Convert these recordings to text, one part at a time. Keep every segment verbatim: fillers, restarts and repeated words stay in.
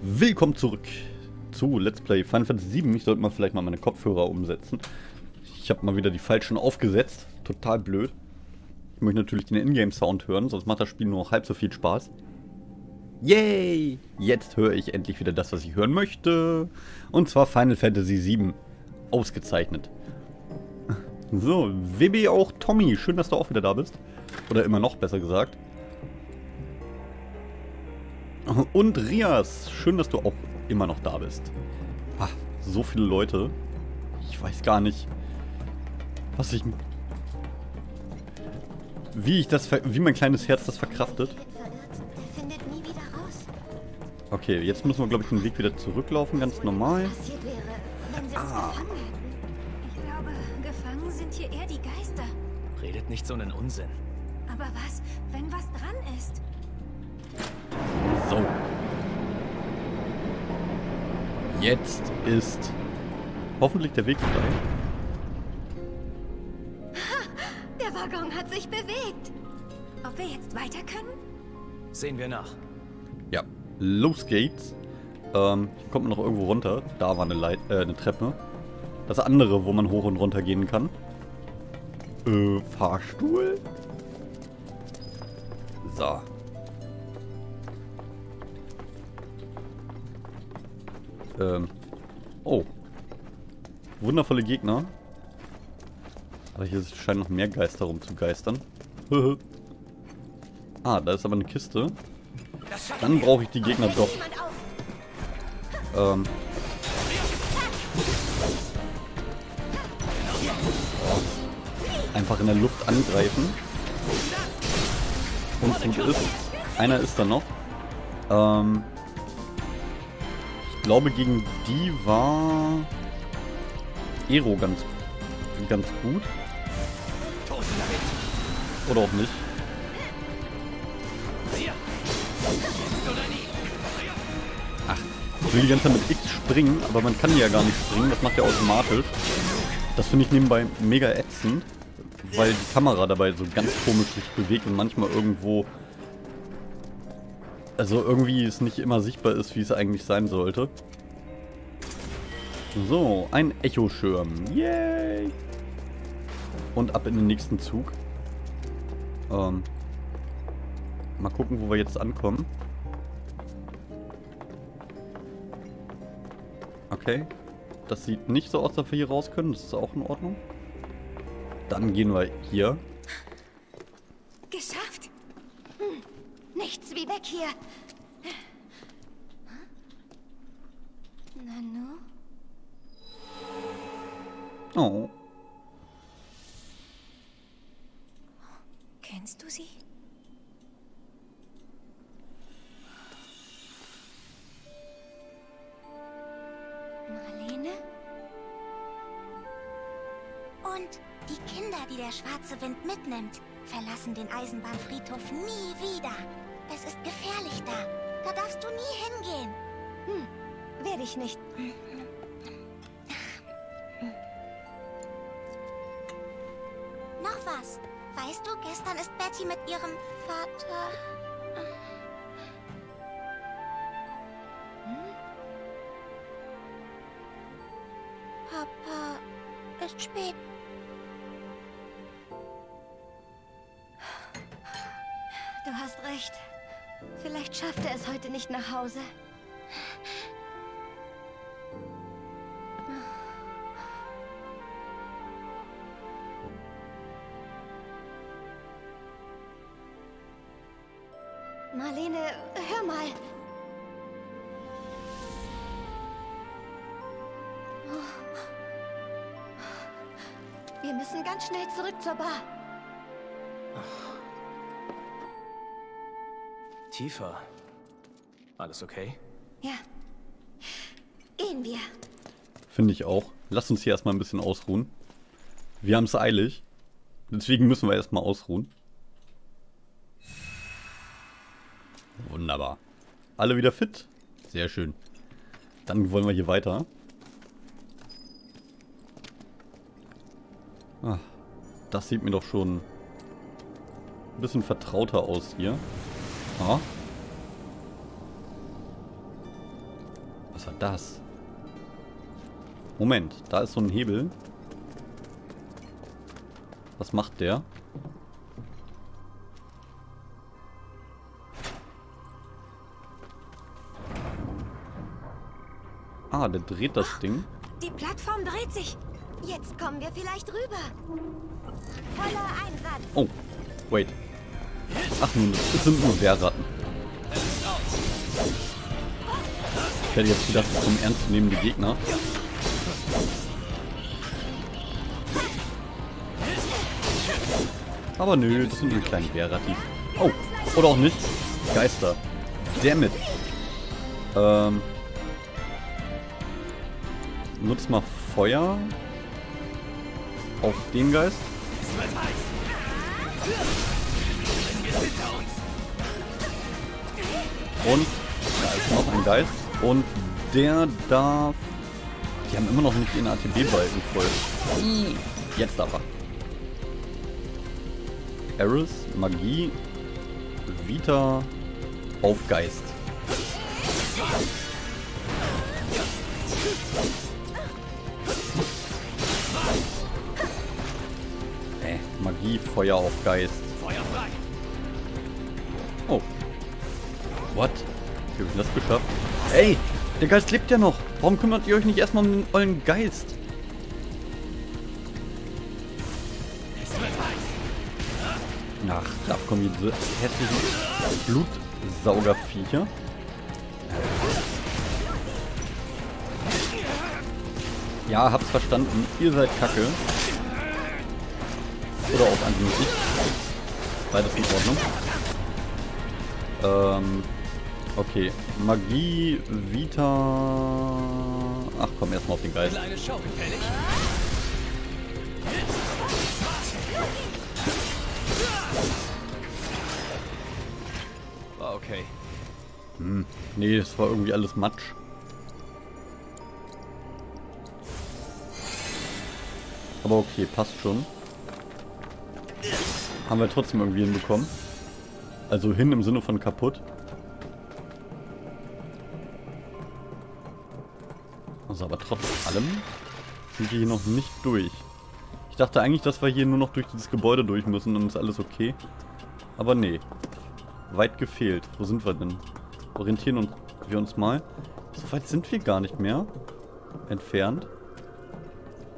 Willkommen zurück zu Let's Play Final Fantasy sieben. Ich sollte mal vielleicht mal meine Kopfhörer umsetzen. Ich habe mal wieder die falschen aufgesetzt. Total blöd. Ich möchte natürlich den Ingame-Sound hören, sonst macht das Spiel nur noch halb so viel Spaß. Yay! Jetzt höre ich endlich wieder das, was ich hören möchte. Und zwar Final Fantasy sieben. Ausgezeichnet. So, W B auch Tommy. Schön, dass du auch wieder da bist. Oder immer noch, besser gesagt. Und Rias, schön, dass du auch immer noch da bist. Ach, so viele Leute. Ich weiß gar nicht, was ich... Wie ich das... Wie mein kleines Herz das verkraftet. Okay, jetzt müssen wir, glaube ich, den Weg wieder zurücklaufen, ganz normal. Ah. Ich glaube, gefangen sind hier eher die Geister. Redet nicht so einen Unsinn. Aber was, wenn was dran ist? So. Jetzt ist hoffentlich der Weg frei. Der Waggon hat sich bewegt. Ob wir jetzt weiter können? Sehen wir nach. Ja, los geht's. Ähm, hier kommt man noch irgendwo runter. Da war eine, Leit äh, eine Treppe. Das andere, wo man hoch und runter gehen kann. Äh, Fahrstuhl? So. Ähm, oh. Wundervolle Gegner. Aber hier scheinen noch mehr Geister rumzugeistern. Ah, da ist aber eine Kiste. Dann brauche ich die Gegner doch. Ähm. Einfach in der Luft angreifen. Und gut ist. Einer ist da noch. Ähm. Ich glaube, gegen die war Ero ganz, ganz gut. Oder auch nicht. Ach, ich will die ganze Zeit mit X springen, aber man kann ja gar nicht springen. Das macht er automatisch. Das finde ich nebenbei mega ätzend, weil die Kamera dabei so ganz komisch sich bewegt und manchmal irgendwo... Also irgendwie es nicht immer sichtbar ist, wie es eigentlich sein sollte. So, ein Echoschirm. Yay! Und ab in den nächsten Zug. Ähm, mal gucken, wo wir jetzt ankommen. Okay. Das sieht nicht so aus, dass wir hier raus können. Das ist auch in Ordnung. Dann gehen wir hier. Geschafft! Hm. Nichts wie weg hier. Nanu? Oh. Kennst du sie? Marlene? Und die Kinder, die der schwarze Wind mitnimmt, verlassen den Eisenbahnfriedhof nie wieder. Es ist gefährlich da. Da darfst du nie hingehen. Hm, werde ich nicht. Noch was. Weißt du, gestern ist Betty mit ihrem Vater... Hm? Papa, ist spät. Du hast recht. Vielleicht schafft er es heute nicht nach Hause. Marlene, hör mal. Wir müssen ganz schnell zurück zur Bar. Tiefer. Alles okay? Ja. Gehen wir. Finde ich auch. Lass uns hier erstmal ein bisschen ausruhen. Wir haben es eilig. Deswegen müssen wir erstmal ausruhen. Wunderbar. Alle wieder fit? Sehr schön. Dann wollen wir hier weiter. Ach, das sieht mir doch schon ein bisschen vertrauter aus hier. Ah. Was war das? Moment, da ist so ein Hebel. Was macht der? Ah, der dreht das oh, Ding. Die Plattform dreht sich. Jetzt kommen wir vielleicht rüber. Voller Einsatz. Oh, wait. Ach nun, es sind nur Wehrratten. Ich hätte jetzt gedacht, das kommen ernstzunehmende Gegner. Aber nö, das sind nur kleine Wehrratten. Oh, oder auch nicht. Geister. Dammit. Ähm. Nutz mal Feuer. Auf den Geist. Und da ist noch ein Geist. Und der darf... Die haben immer noch nicht den A T B-Balken voll. Jetzt darf er. Eris, Magie, Vita, auf Geist. Äh, Magie, Feuer auf Geist. Oh. What? Wie hab ich das geschafft? Ey, der Geist lebt ja noch. Warum kümmert ihr euch nicht erstmal um euren Geist? Ach, da kommen diese hässlichen Blutsaugerviecher. Ja, hab's verstanden. Ihr seid kacke. Oder auch anmutig. Beides in Ordnung. Ähm, okay. Magie, Vita... Ach komm, erstmal auf den Geist. Okay. Hm, nee, das war irgendwie alles Matsch. Aber okay, passt schon. Haben wir trotzdem irgendwie hinbekommen. Also hin im Sinne von kaputt. Also aber trotz allem sind wir hier noch nicht durch. Ich dachte eigentlich, dass wir hier nur noch durch dieses Gebäude durch müssen und ist alles okay. Aber nee. Weit gefehlt. Wo sind wir denn? Orientieren uns, wir uns mal. So weit sind wir gar nicht mehr entfernt.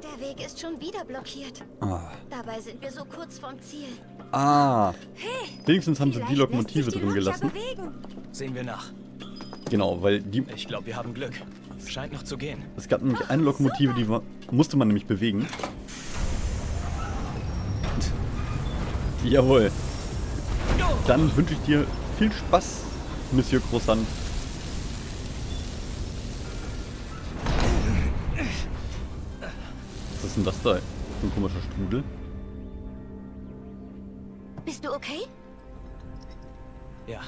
Der Weg ist schon wieder blockiert. Ah. Dabei sind wir so kurz vorm Ziel. Ah. Hey, wenigstens haben sie die Lokomotive drin gelassen. Sehen wir nach. Genau, weil die... Ich glaube, wir haben Glück. Scheint noch zu gehen. Es gab nämlich eine Lokomotive, die war, musste man nämlich bewegen. Jawohl. Dann wünsche ich dir viel Spaß, Monsieur Croissant. Was ist denn das da? So ein komischer Strudel. Bist du okay? Ja.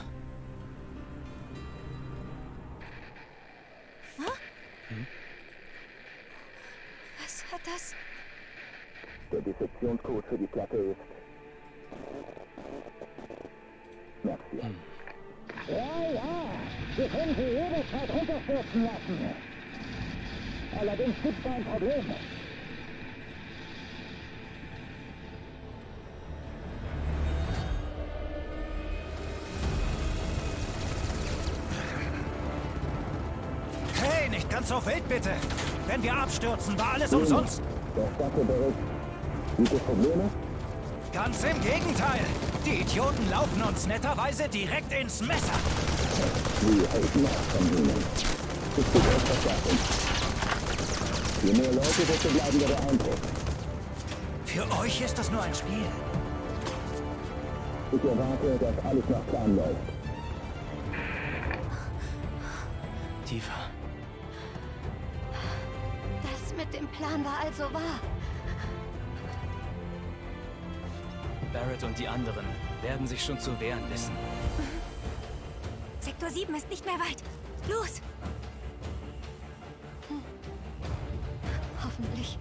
Hm? Was hat das? Der Defektionscode für die Platte ist... Hm. Ja, ja, wir können sie jederzeit runterstürzen lassen. Allerdings gibt es ein Problem. Hey, nicht ganz so wild bitte. Wenn wir abstürzen, war alles umsonst. Der Stadtbericht. Gute Probleme? Ganz im Gegenteil! Die Idioten laufen uns netterweise direkt ins Messer! Wir halten ab von ihnen. Ich bin euch versprochen. Je mehr Leute, desto bleibender der Eindruck. Für euch ist das nur ein Spiel. Ich erwarte, dass alles nach Plan läuft. Tiefer. Das mit dem Plan war also wahr. Barrett und die anderen werden sich schon zu wehren wissen. Sektor sieben ist nicht mehr weit. Los! Hm. Hoffentlich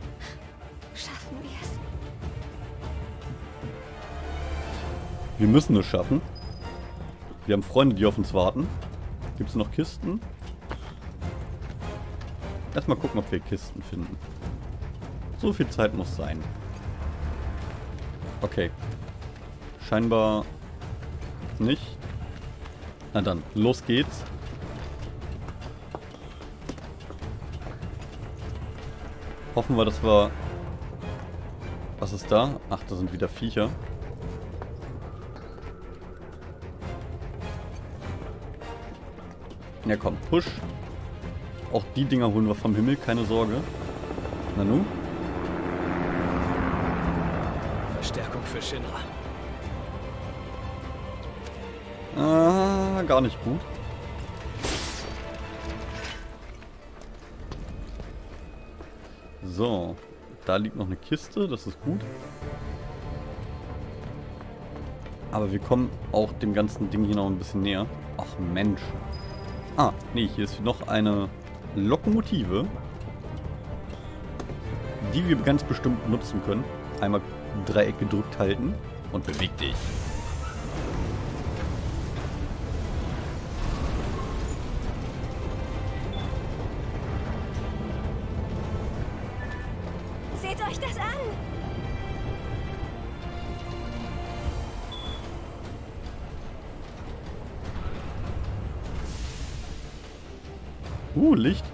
schaffen wir es. Wir müssen es schaffen. Wir haben Freunde, die auf uns warten. Gibt es noch Kisten? Erstmal gucken, ob wir Kisten finden. So viel Zeit muss sein. Okay. Scheinbar nicht. Na dann, los geht's. Hoffen wir, dass wir... Was ist da? Ach, da sind wieder Viecher. Ja komm, push. Auch die Dinger holen wir vom Himmel, keine Sorge. Nanu? Verstärkung für Shinra. Ah, gar nicht gut. So, da liegt noch eine Kiste, das ist gut. Aber wir kommen auch dem ganzen Ding hier noch ein bisschen näher. Ach Mensch. Ah, nee, hier ist noch eine Lokomotive, die wir ganz bestimmt nutzen können. Einmal Dreieck gedrückt halten und beweg dich. Seht euch das an! Uh, Licht.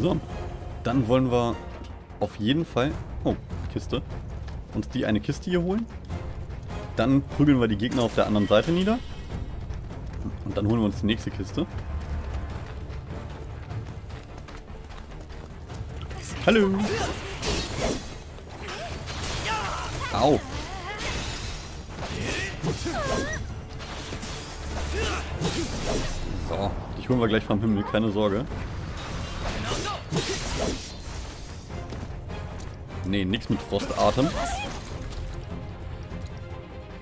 So, dann wollen wir auf jeden Fall... Oh, Kiste. Uns die eine Kiste hier holen. Dann prügeln wir die Gegner auf der anderen Seite nieder. Und dann holen wir uns die nächste Kiste. Hallo. Au. So, die holen wir gleich vom Himmel, keine Sorge. Nee, nichts mit Frostatem.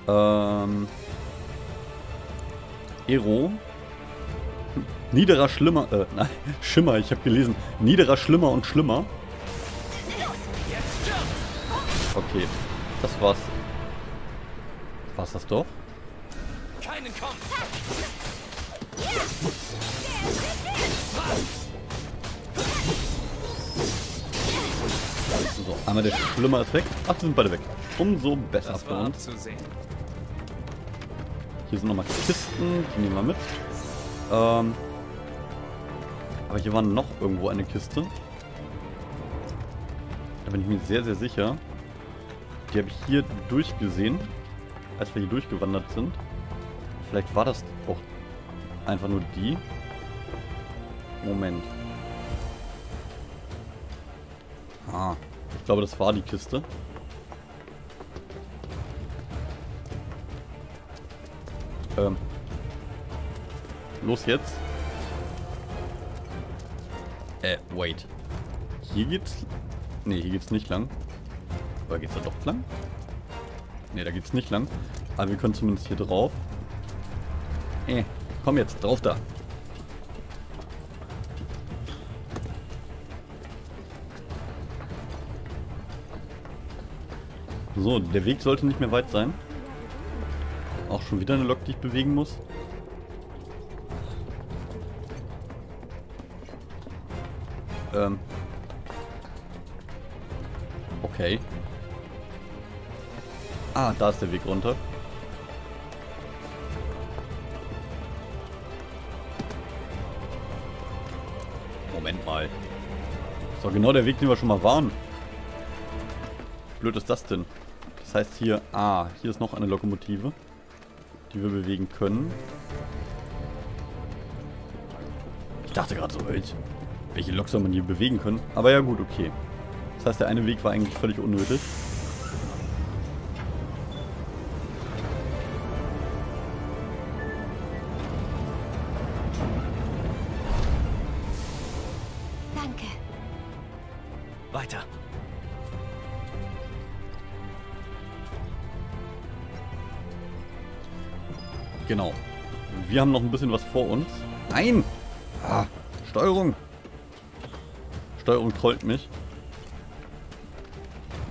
Ähm. Ero. Niederer Schlimmer. Äh, nein, Schimmer, ich habe gelesen. Niederer Schlimmer und Schlimmer. Okay, das war's. War's das doch? Keinen Kampf! So, einmal der Schlimmer ist weg. Ach, die sind beide weg. Umso besser für uns. Hier sind nochmal Kisten, die nehmen wir mit. Ähm, aber hier war noch irgendwo eine Kiste. Da bin ich mir sehr, sehr sicher. Die habe ich hier durchgesehen, als wir hier durchgewandert sind. Vielleicht war das auch einfach nur die. Moment. Ah, ich glaube, das war die Kiste. Ähm. Los jetzt. Äh, wait. Hier geht's... Ne, hier geht's nicht lang. Oder geht's da doch lang? Ne, da geht's nicht lang. Aber wir können zumindest hier drauf. Äh, komm jetzt, drauf da. So, der Weg sollte nicht mehr weit sein. Auch schon wieder eine Lok, die ich bewegen muss. Ähm. Okay. Ah, da ist der Weg runter. Moment mal. So, genau der Weg, den wir schon mal waren. Blöd ist das denn? Das heißt hier... Ah, hier ist noch eine Lokomotive, die wir bewegen können. Ich dachte gerade so, welche Lok soll man hier bewegen können? Aber ja gut, okay. Das heißt, der eine Weg war eigentlich völlig unnötig. Danke. Weiter. Genau. Wir haben noch ein bisschen was vor uns. Nein! Ah, Steuerung! Steuerung trollt mich.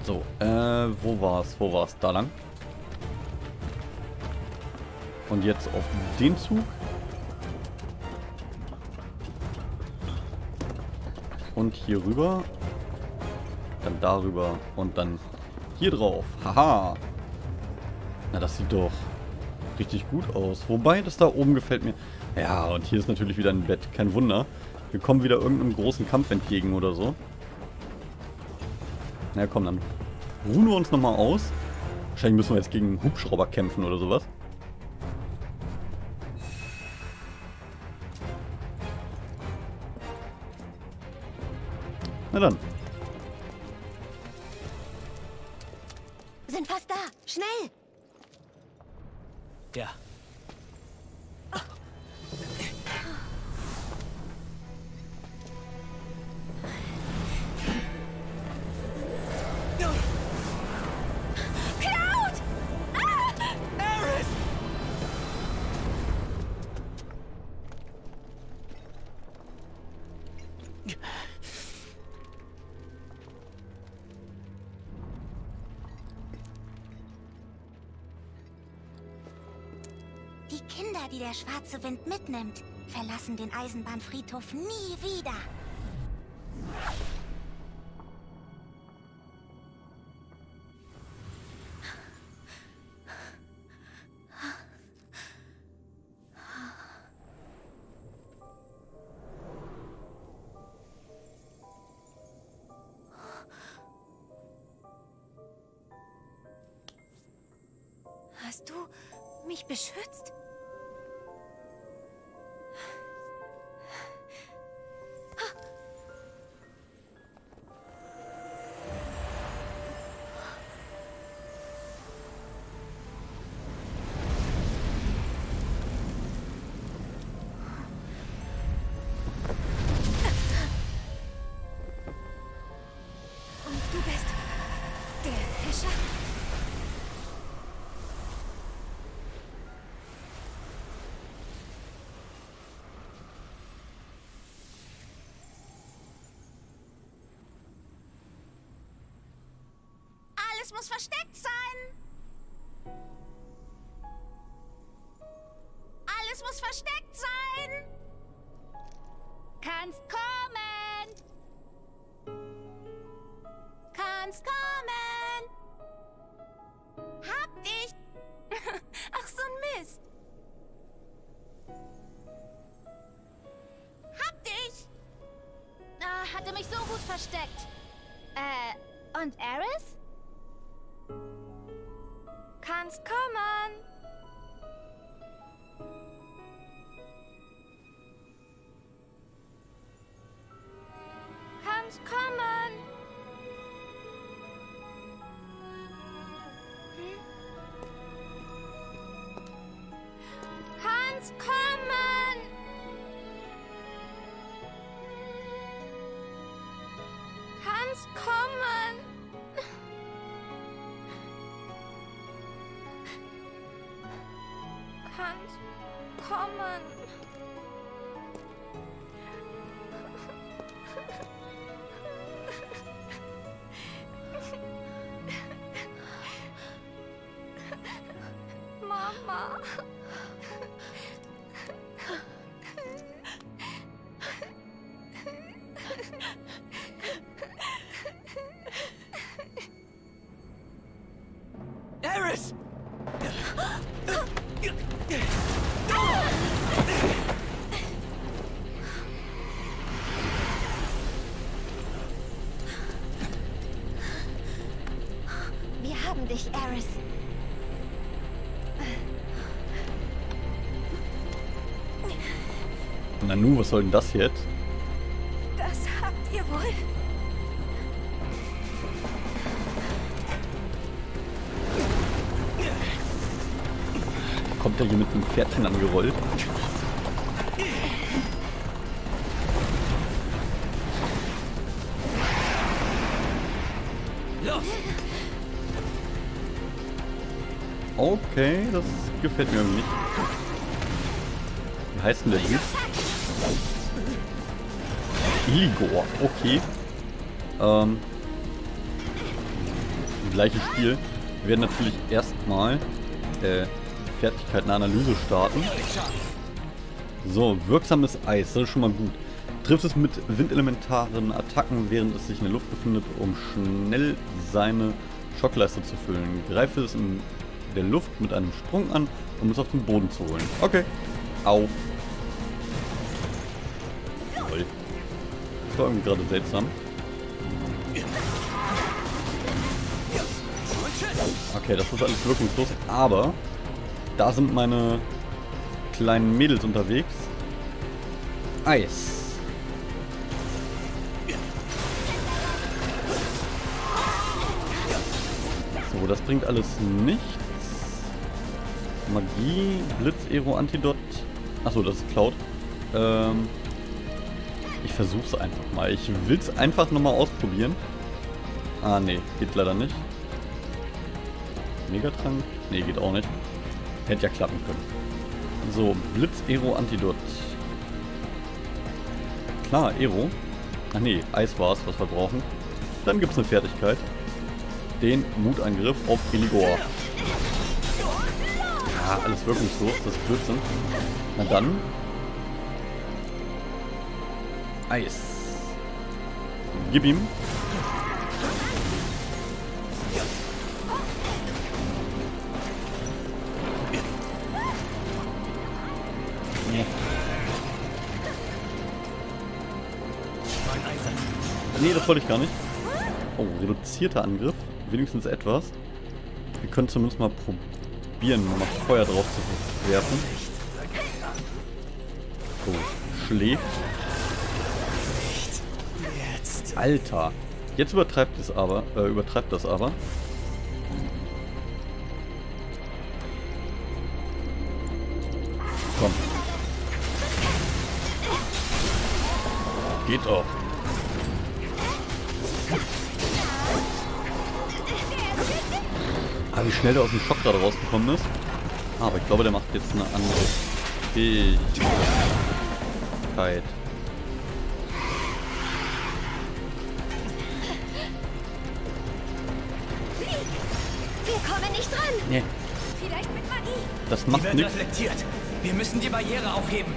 So, äh, wo war's? Wo war's? Da lang. Und jetzt auf den Zug. Und hier rüber. Dann darüber. Und dann hier drauf. Haha. Na, das sieht doch richtig gut aus. Wobei, das da oben gefällt mir. Ja, und hier ist natürlich wieder ein Bett. Kein Wunder. Wir kommen wieder irgendeinem großen Kampf entgegen oder so. Na komm, dann ruhen wir uns nochmal aus. Wahrscheinlich müssen wir jetzt gegen einen Hubschrauber kämpfen oder sowas. Na dann. Sind fast da. Schnell! Ja. Die der schwarze Wind mitnimmt, verlassen den Eisenbahnfriedhof nie wieder. Hast du mich beschützt? Es muss versteckt sein! Alles muss versteckt sein! Kannst kommen! Kannst kommen! Hab dich! Ach, so ein Mist! Hab dich! Ah, hatte mich so gut versteckt. Äh, und Eris? Kannst kommen! Kannst kommen! Hm? Kannst kommen! Kannst kommen! Kannst kommen. Mama. Dich, Eris. Nanu, was soll denn das jetzt? Das habt ihr wohl. Kommt er hier mit dem Pferdchen angerollt? Okay, das gefällt mir nicht. Wie heißt denn der Typ? Billy Goa, okay. Ähm. Gleiches Spiel. Wir werden natürlich erstmal äh, Fertigkeiten-Analyse starten. So, wirksames Eis, das ist schon mal gut. Trifft es mit windelementaren Attacken, während es sich in der Luft befindet, um schnell seine Schockleiste zu füllen. Greife es in der Luft mit einem Sprung an, um es auf den Boden zu holen. Okay. Au. Toll. Das war irgendwie gerade seltsam. Okay, das ist alles wirkungslos, aber da sind meine kleinen Mädels unterwegs. Eis. So, das bringt alles nichts. Magie, Blitz, Aero, Antidot. Achso, das ist Cloud. Ähm, ich versuch's einfach mal. Ich will's einfach nochmal ausprobieren. Ah, nee, geht leider nicht. Megatrank? Nee, geht auch nicht. Hätte ja klappen können. So, Blitz, Aero, Antidot. Klar, Aero. Ach nee, Eis war's, was wir brauchen. Dann gibt's eine Fertigkeit. Den Mutangriff auf Billy Goa. Ja, alles wirkungslos, das ist Blödsinn. Na dann. Eis. Gib ihm. Nee, das wollte ich gar nicht. Oh, reduzierter Angriff. Wenigstens etwas. Wir können zumindest mal probieren, mal Feuer drauf zu werfen. So, schläft. Alter. Jetzt übertreibt es aber, äh, übertreibt das aber. Komm. Geht auch. Ah, wie schnell der aus dem Schock gerade rausgekommen ist. Ah, aber ich glaube, der macht jetzt eine andere Fähigkeit. Wir kommen nicht dran. Nee. Vielleicht mit Magie. Das macht nichts. Reflektiert. Wir müssen die Barriere aufheben.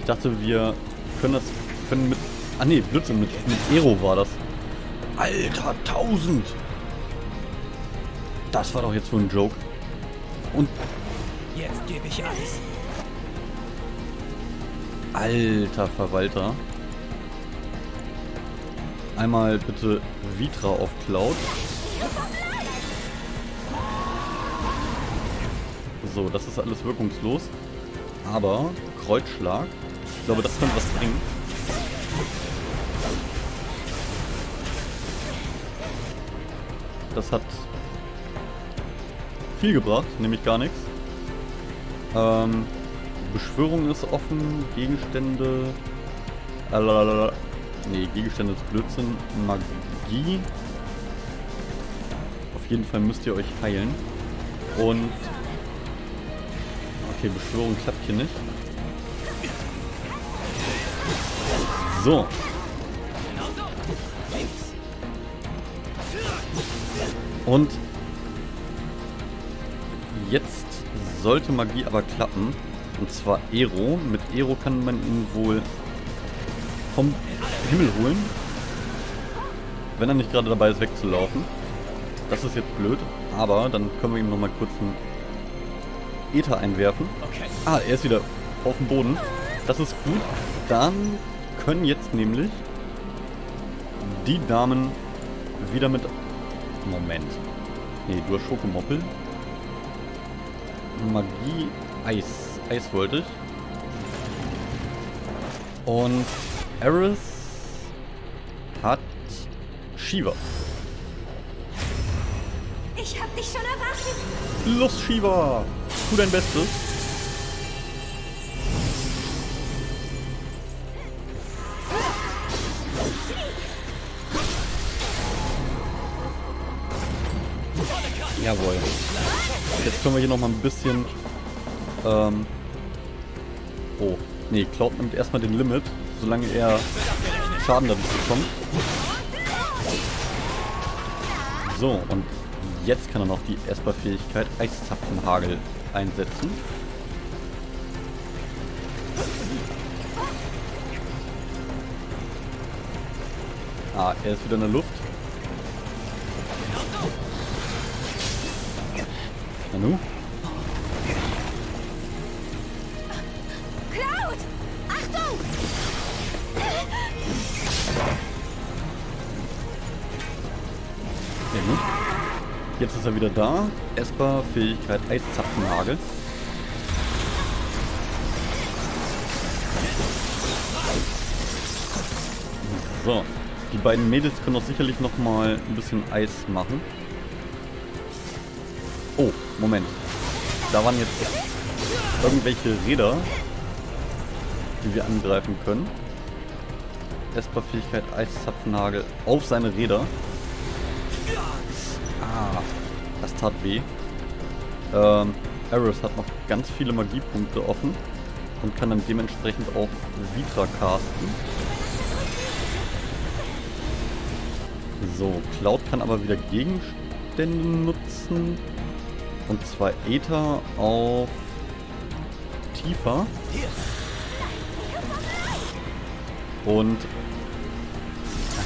Ich dachte, wir können das können mit. Ah nee, Blödsinn, mit, mit Aero war das. Alter, tausend! Das war doch jetzt so ein Joke. Und... jetzt gebe ich alles. Alter Verwalter. Einmal bitte Vitra auf Cloud. So, das ist alles wirkungslos. Aber Kreuzschlag. Ich glaube, das kann was bringen. Das hat viel gebracht, nämlich gar nichts. Ähm, Beschwörung ist offen, Gegenstände... Alalala, nee, Gegenstände ist Blödsinn. Magie. Auf jeden Fall müsst ihr euch heilen. Und... okay, Beschwörung klappt hier nicht. So. Und jetzt sollte Magie aber klappen. Und zwar Aero. Mit Aero kann man ihn wohl vom Himmel holen. Wenn er nicht gerade dabei ist, wegzulaufen. Das ist jetzt blöd. Aber dann können wir ihm nochmal kurz einen Äther einwerfen. Okay. Ah, er ist wieder auf dem Boden. Das ist gut. Dann können jetzt nämlich die Damen wieder mit... Moment. Nee, du hast Schokomoppel. Magie, Eis. Eis wollte ich. Und Eris hat Shiva. Ich hab dich schon erwartet. Los, Shiva. Tu dein Bestes. Jawohl. Jetzt können wir hier nochmal ein bisschen... Ähm, oh. Nee, Cloud nimmt erstmal den Limit, solange er Schaden damit bekommt. So, und jetzt kann er noch die Esper-Fähigkeit Eiszapfenhagel einsetzen. Ah, er ist wieder in der Luft. Nanu? Cloud! Achtung! Jetzt ist er wieder da. Esper, Fähigkeit Eiszapfenhagel. So. Die beiden Mädels können doch sicherlich noch mal ein bisschen Eis machen. Oh, Moment. Da waren jetzt irgendwelche Räder, die wir angreifen können. Esper-Fähigkeit Eiszapfenhagel auf seine Räder. Ah, das tat weh. Ähm, Aerith hat noch ganz viele Magiepunkte offen und kann dann dementsprechend auch Vitra casten. So, Cloud kann aber wieder Gegenstände nutzen. Und zwar Äther auf Tifa. Und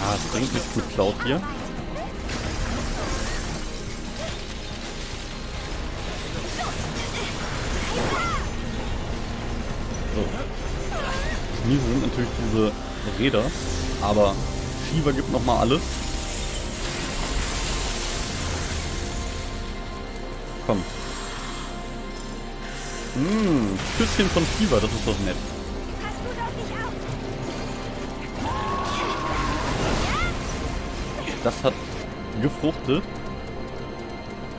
ah, es bringt nicht gut Cloud hier. So. Das Miese sind natürlich diese Räder, aber Shiva gibt nochmal alles. Mmh, Küsschen von Shiva, das ist doch nett. Das hat gefruchtet.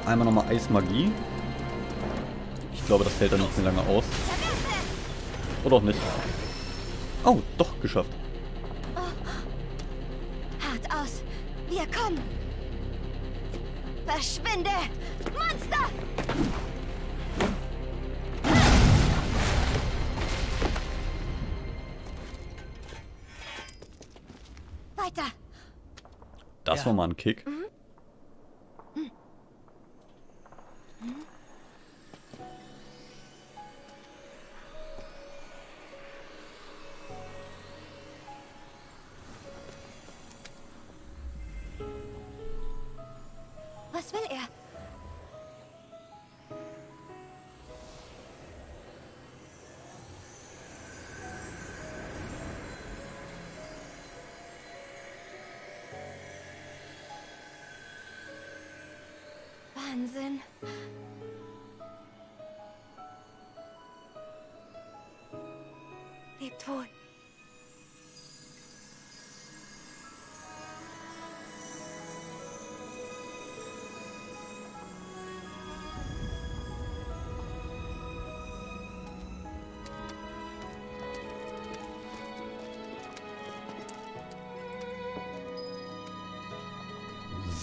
Einmal nochmal Eismagie. Ich glaube, das hält dann nicht mehr lange aus. Oder auch nicht. Oh, doch, geschafft. Hart aus. Wir kommen. Verschwinde! Monster! Weiter. Das ja. war mal ein Kick. Mhm. Mhm. Mhm. Was will er? Wahnsinn. Lebt wohl.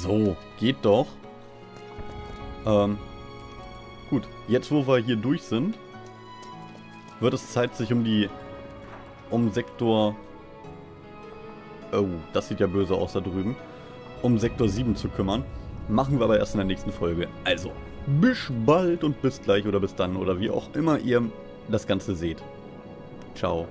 So, geht doch. Ähm, gut, jetzt wo wir hier durch sind, wird es Zeit, sich um die, um Sektor, oh, das sieht ja böse aus da drüben, um Sektor sieben zu kümmern. Machen wir aber erst in der nächsten Folge. Also, bis bald und bis gleich oder bis dann oder wie auch immer ihr das Ganze seht. Ciao.